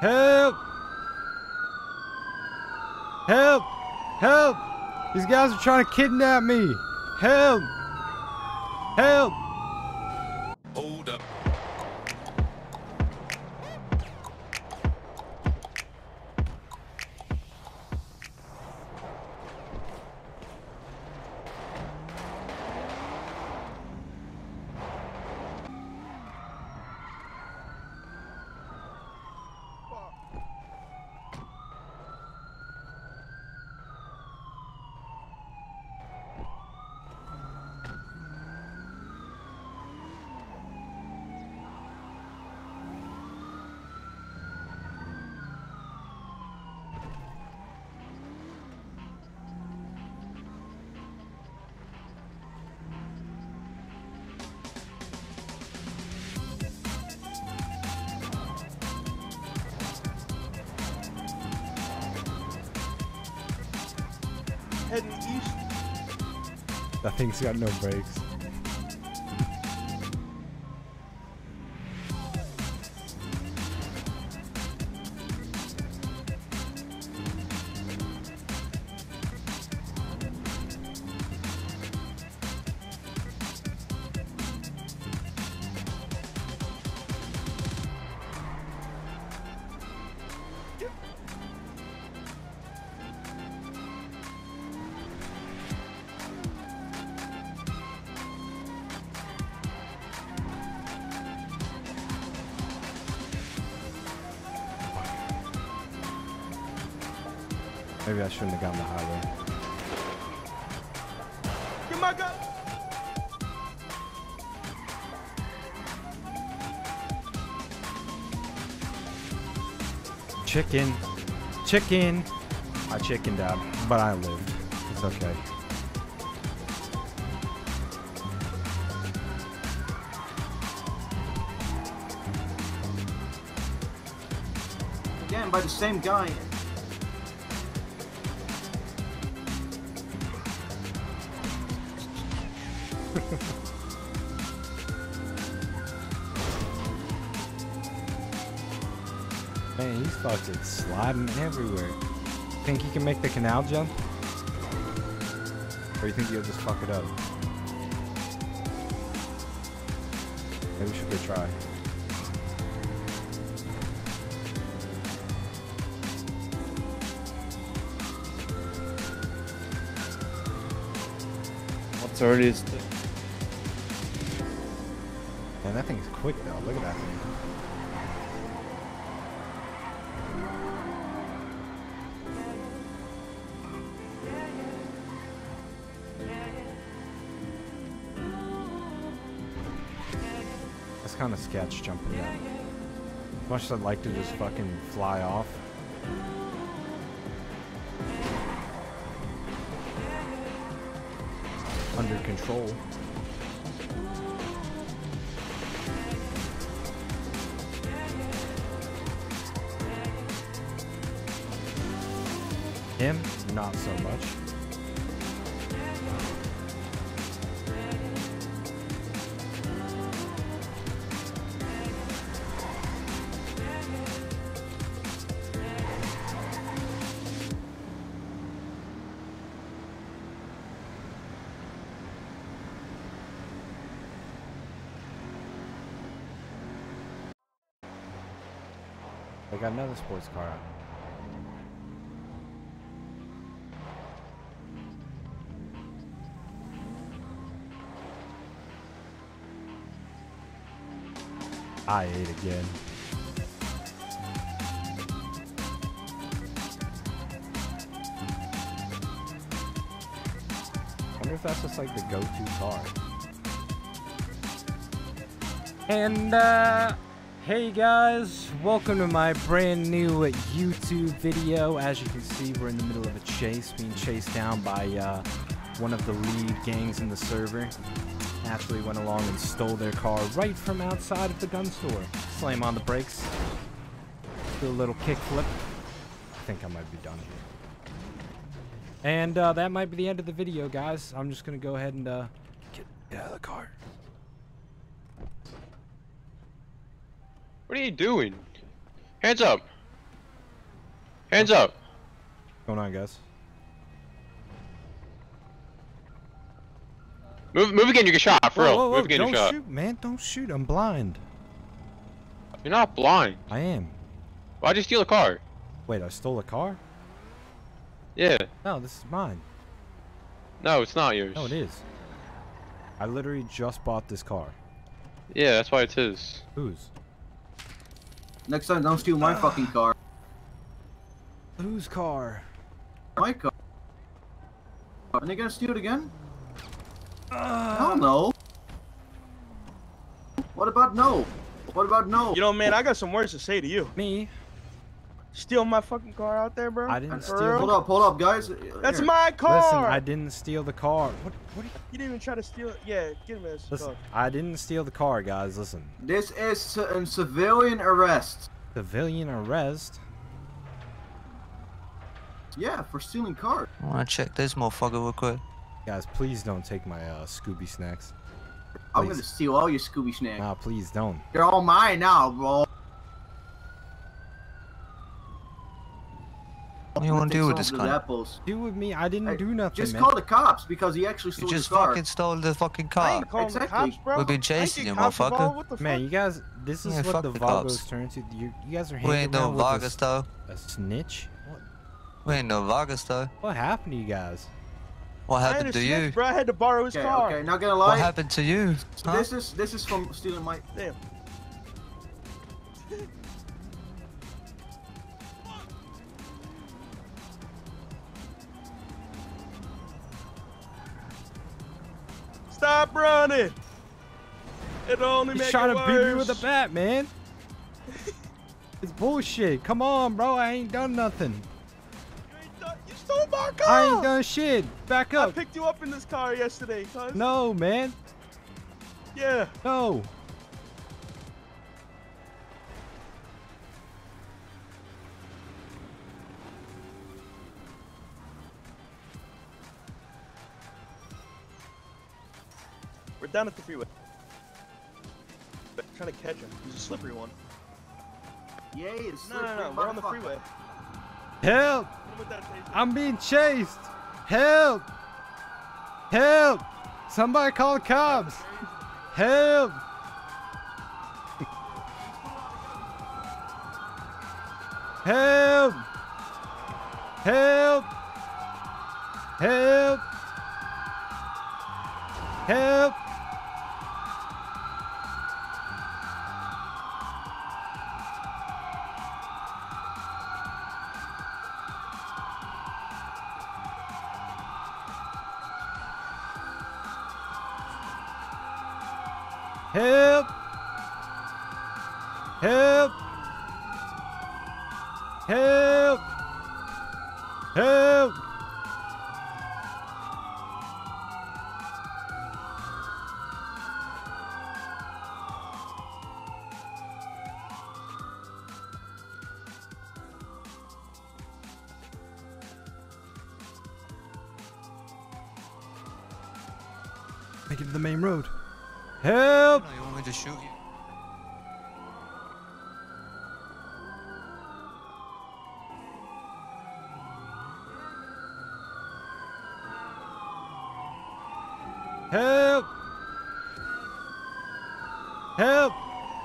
Help! Help! Help! These guys are trying to kidnap me! Help! Help! Hold up. Heading east. That thing's got no brakes. Maybe I shouldn't have gotten the highway. Get my gun! Chicken. Chicken. I chickened out, but I lived. It's okay. Again, by the same guy. Man, he's fucking sliding everywhere. Think he can make the canal jump? Or you think he'll just fuck it up? Maybe we should go try. What's already is the Man, that thing's quick though. Look at that thing. That's kind of sketch jumping down. As much as I'd like to just fucking fly off. Under control. Him, not so much. They got another sports car out. I ate again. Wonder if that's just like the go-to car. And hey guys, welcome to my brand new YouTube video. As you can see, we're in the middle of a chase, being chased down by one of the lead gangs in the server. Actually went along and stole their car right from outside of the gun store. Slam on the brakes. Do a little kickflip. I think I might be done here. And that might be the end of the video, guys. I'm just going to go ahead and get out of the car. What are you doing? Hands up. Hands up! What's going on, guys? Move again, you get shot, for real. Move again, you get shot. Don't shoot, man. Don't shoot. I'm blind. You're not blind. I am. Why'd you steal a car? Wait, I stole a car? Yeah. No, this is mine. No, it's not yours. No, it is. I literally just bought this car. Yeah, that's why it's his. Whose? Next time, don't steal my fucking car. Whose car? My car. Are they gonna steal it again? Hell no. What about no? What about no? You know, man, I got some words to say to you. Me? Steal my fucking car out there, bro? I didn't steal. Hold up, guys. That's my car. Listen, I didn't steal the car. What? You didn't even try to steal it. Yeah, give me this. Listen, I didn't steal the car, guys. Listen. This is a civilian arrest. Civilian arrest? Yeah, for stealing cars. I want to check this motherfucker real quick. Guys, please don't take my Scooby snacks. Please. I'm gonna steal all your Scooby snacks. Nah, please don't. They're all mine now, bro. What do you wanna do with this guy? Do with me? I didn't do nothing. Just call the cops because he actually stole the car. You just fucking stole the fucking car. Exactly. Cops, bro. We've been chasing you, motherfucker. Man, you guys, this is what the vagos turn to. You guys are hanging around with vagos, though. A snitch? What? We ain't no vagos, though. What happened to you guys? What happened to you? Bro, I had to borrow his car. Okay, not gonna lie. What happened to you? Huh? This is from stealing my. Damn. Stop running! It only makes it worse. He's trying to beat me with a bat, man. It's bullshit. Come on, bro. I ain't done nothing. Oh my God. I ain't done shit. Back up. I picked you up in this car yesterday, cuz. No, man. Yeah. No. We're down at the freeway. I'm trying to catch him. He's a slippery one. Yeah, it's slippery. No. We're on the freeway. Help! I'm being chased! Help! Help! Somebody call cops! Help! Help! Help! Help! Help! Help! Help! Help! Help! Make it to the main road. Help! No, you want me to shoot you? Help! Help!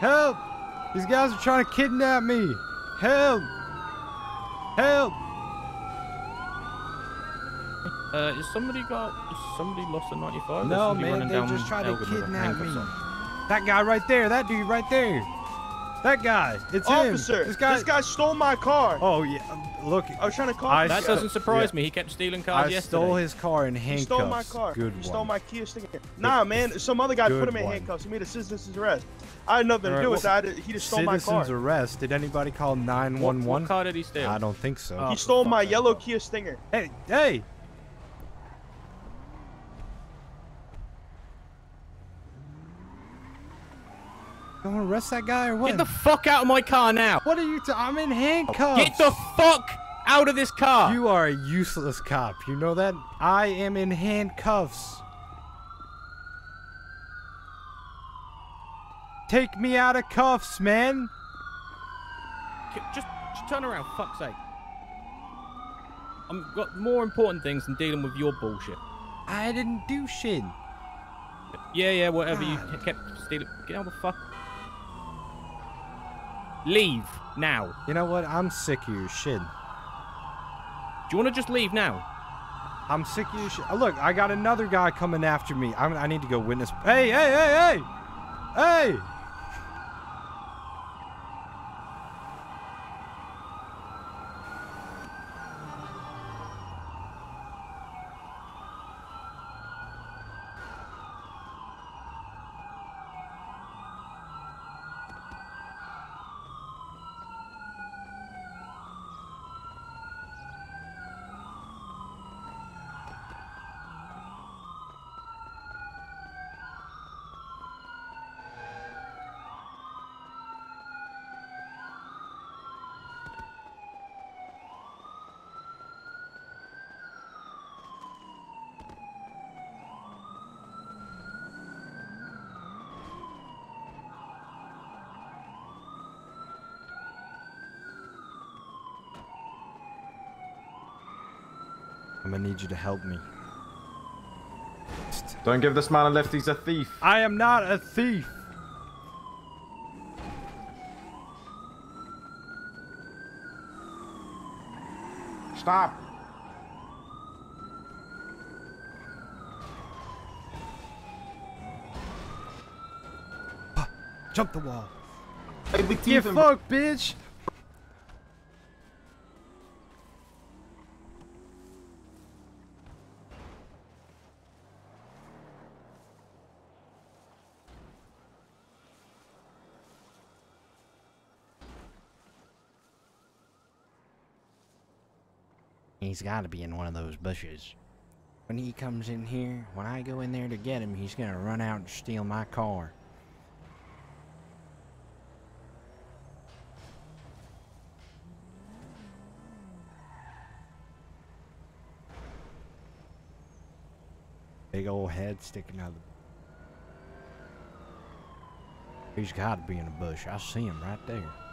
Help! These guys are trying to kidnap me! Help! Help! Is somebody lost a 95? No, man, they just tried to kidnap me. That guy right there, that dude right there. That guy, it's him. Officer, this guy stole my car. Oh, yeah, look. I was trying to call him. That doesn't surprise me. He kept stealing cars yesterday. I stole his car in handcuffs. He stole my car. Good one. He stole my Kia sticker. Nah, man, some other guy put him in handcuffs. He made a citizen's arrest. I had nothing to do with that. He just stole my car. Citizen's arrest? Did anybody call 911? What car did he steal? I don't think so. He stole my yellow Kia Stinger. Hey, hey. Gonna arrest that guy or what? Get the fuck out of my car now! What are you I'm in handcuffs! Get the fuck out of this car! You are a useless cop, you know that? I am in handcuffs. Take me out of cuffs, man! Just turn around, fuck's sake. I've got more important things than dealing with your bullshit. I didn't do shit. Yeah, whatever. Ah. You kept stealing. Get out of the fuck. Leave now. You know what? I'm sick of your shit. Do you want to just leave now? I'm sick of your shit. Oh, look, I got another guy coming after me. I need to go witness. Hey! I'm gonna need you to help me. Don't give this man a lift, he's a thief. I am not a thief. Stop. Jump the wall. You fuck, bitch. He's got to be in one of those bushes. When he comes in here, when I go in there to get him, he's going to run out and steal my car. Big old head sticking out of the... He's got to be in a bush. I see him right there.